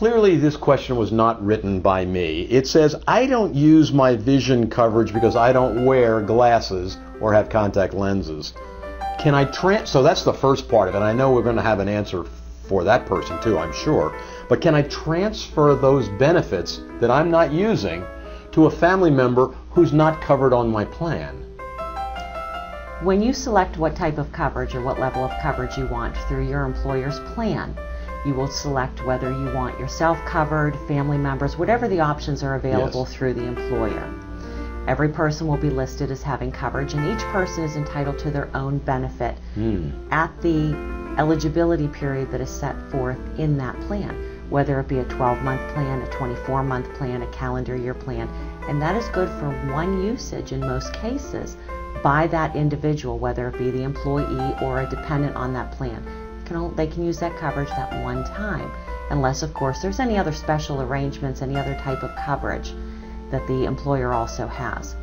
Clearly, this question was not written by me. It says, I don't use my vision coverage because I don't wear glasses or have contact lenses. Can I so that's the first part of it. I know we're going to have an answer for that person too, I'm sure. But can I transfer those benefits that I'm not using to a family member who's not covered on my plan? When you select what type of coverage or what level of coverage you want through your employer's plan, you will select whether you want yourself covered, family members, whatever the options are available through the employer. Every person will be listed as having coverage, and each person is entitled to their own benefit at the eligibility period that is set forth in that plan, whether it be a 12-month plan, a 24-month plan, a calendar year plan, and that is good for one usage in most cases by that individual, whether it be the employee or a dependent on that plan. They can use that coverage that one time, unless of course there's any other special arrangements, any other type of coverage that the employer also has.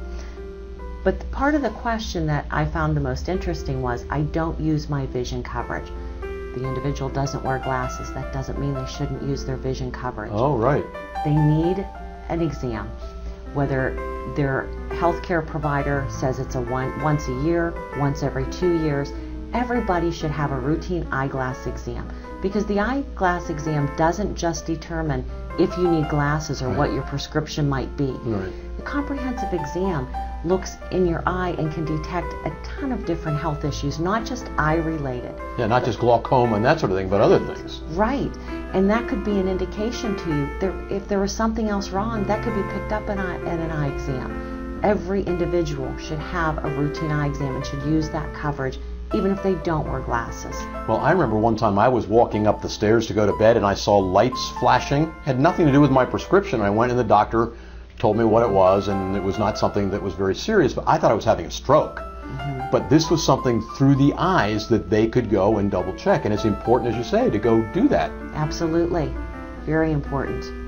But the part of the question that I found the most interesting was, I don't use my vision coverage. The individual doesn't wear glasses. That doesn't mean they shouldn't use their vision coverage. Oh, right. They need an exam, whether their healthcare provider says it's a once a year, once every 2 years. Everybody should have a routine eyeglass exam, because the eyeglass exam doesn't just determine if you need glasses or what your prescription might be. The comprehensive exam looks in your eye and can detect a ton of different health issues, not just eye related. Yeah, not just glaucoma and that sort of thing, but other things. Right, and that could be an indication to you. If there was something else wrong, that could be picked up at an eye exam. Every individual should have a routine eye exam and should use that coverage, even if they don't wear glasses. Well, I remember one time I was walking up the stairs to go to bed and I saw lights flashing. It had nothing to do with my prescription. I went and the doctor told me what it was, and it was not something that was very serious, but I thought I was having a stroke. But this was something through the eyes that they could go and double check, and it's important, as you say, to go do that. Absolutely. Very important.